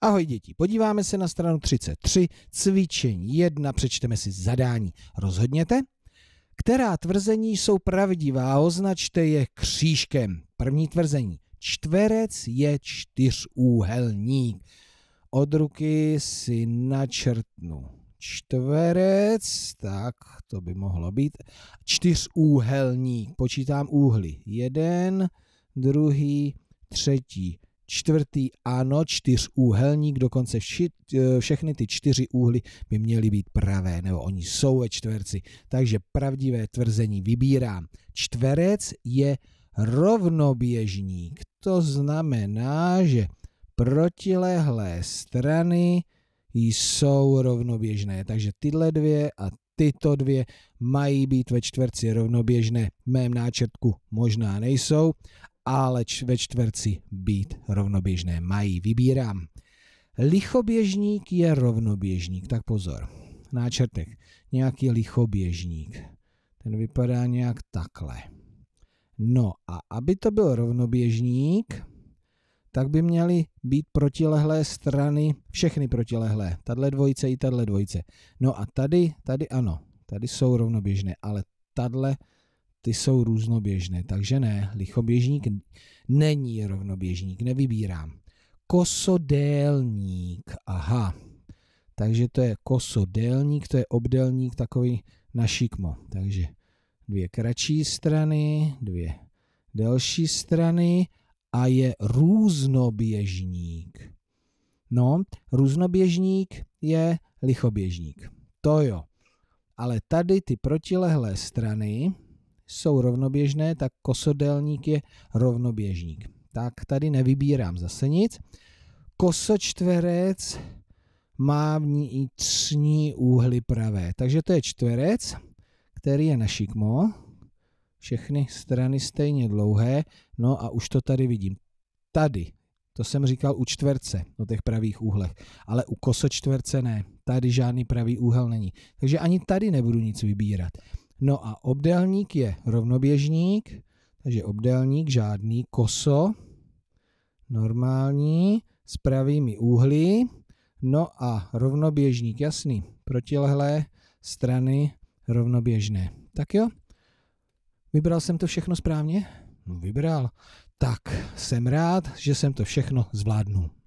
Ahoj děti, podíváme se na stranu 33, cvičení 1, přečteme si zadání. Rozhodněte, která tvrzení jsou pravdivá, označte je křížkem. První tvrzení, čtverec je čtyřúhelník. Od ruky si načrtnu čtverec, tak to by mohlo být, čtyřúhelník, počítám úhly, jeden, druhý, třetí, čtvrtý, ano, čtyřúhelník, dokonce všechny ty čtyři úhly by měly být pravé, nebo oni jsou ve čtverci, takže pravdivé tvrzení vybírám. Čtverec je rovnoběžník, to znamená, že protilehlé strany jsou rovnoběžné, takže tyhle dvě a tyto dvě mají být ve čtverci rovnoběžné, v mém náčrtku možná nejsou, ale ve čtverci být rovnoběžné mají. Vybírám. Lichoběžník je rovnoběžník. Tak pozor. Náčrtek. Nějaký lichoběžník. Ten vypadá nějak takhle. No a aby to byl rovnoběžník, tak by měly být protilehlé strany, všechny protilehlé. Tadle dvojice i tadle dvojice. No a tady ano. Tady jsou rovnoběžné, ale tadle ty jsou různoběžné, takže ne, lichoběžník není rovnoběžník, nevybírám. Kosodélník, aha, takže to je kosodélník, to je obdélník takový na šikmo, takže dvě kratší strany, dvě delší strany a je různoběžník. No, různoběžník je lichoběžník, to jo, ale tady ty protilehlé strany jsou rovnoběžné, tak kosodélník je rovnoběžník. Tak tady nevybírám zase nic. Kosočtverec má vnitřní úhly pravé. Takže to je čtverec, který je na šikmo. Všechny strany stejně dlouhé. No a už to tady vidím. Tady. To jsem říkal u čtverce, o těch pravých úhlech. Ale u kosočtverce ne. Tady žádný pravý úhel není. Takže ani tady nebudu nic vybírat. No a obdélník je rovnoběžník, takže obdélník žádný, koso, normální, s pravými úhly, no a rovnoběžník, jasný, protilehlé strany rovnoběžné. Tak jo, vybral jsem to všechno správně? No vybral. Tak jsem rád, že jsem to všechno zvládnul.